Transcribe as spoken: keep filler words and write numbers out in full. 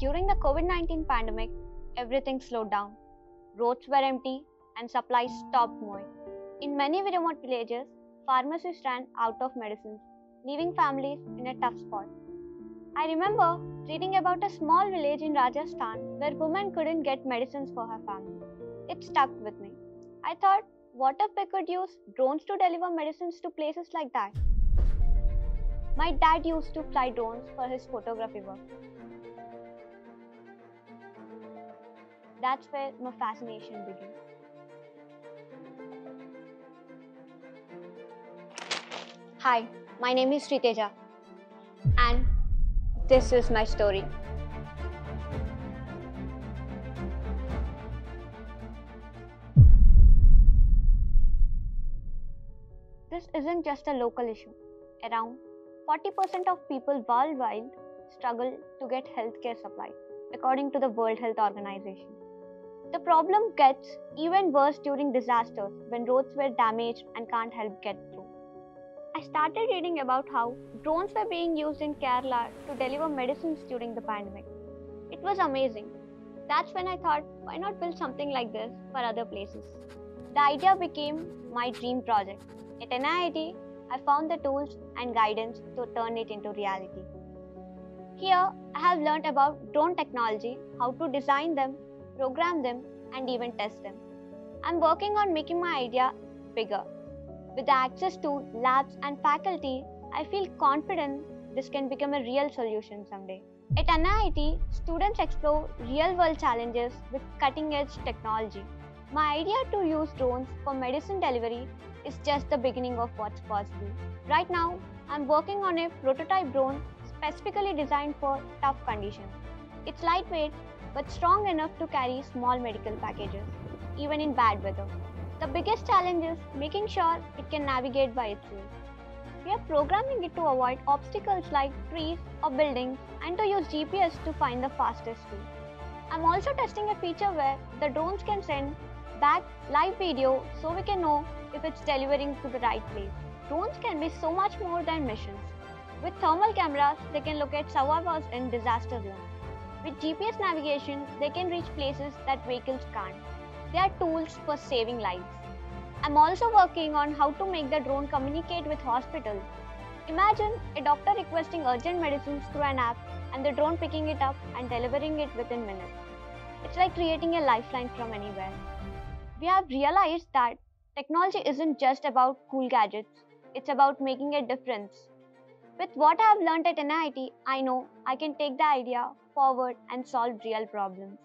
During the COVID nineteen pandemic, everything slowed down. Roads were empty and supplies stopped moving. In many remote villages, pharmacies ran out of medicines, leaving families in a tough spot. I remember reading about a small village in Rajasthan where women couldn't get medicines for her family. It stuck with me. I thought, what if we could use drones to deliver medicines to places like that? My dad used to fly drones for his photography work. That's where my fascination began. Hi, my name is Sri Teja, and this is my story. This isn't just a local issue. Around forty percent of people worldwide struggle to get healthcare supplies, according to the World Health Organization. The problem gets even worse during disasters when roads were damaged and can't help get through. I started reading about how drones were being used in Kerala to deliver medicines during the pandemic. It was amazing. That's when I thought, why not build something like this for other places? The idea became my dream project. At N I A T, I found the tools and guidance to turn it into reality. Here, I have learned about drone technology, how to design them, program them, and even test them. I'm working on making my idea bigger. With the access to labs and faculty, I feel confident this can become a real solution someday. At N I A T, students explore real-world challenges with cutting-edge technology. My idea to use drones for medicine delivery is just the beginning of what's possible. Right now, I'm working on a prototype drone specifically designed for tough conditions. It's lightweight but strong enough to carry small medical packages, even in bad weather. The biggest challenge is making sure it can navigate by itself. We are programming it to avoid obstacles like trees or buildings and to use G P S to find the fastest route. I'm also testing a feature where the drones can send back live video so we can know if it's delivering to the right place. Drones can be so much more than missions. With thermal cameras, they can locate survivors in disaster zones. With G P S navigation, they can reach places that vehicles can't. They are tools for saving lives. I'm also working on how to make the drone communicate with hospitals. Imagine a doctor requesting urgent medicines through an app and the drone picking it up and delivering it within minutes. It's like creating a lifeline from anywhere. We have realized that technology isn't just about cool gadgets. It's about making a difference. With what I have learned at N I A T, I know I can take the idea forward and solve real problems.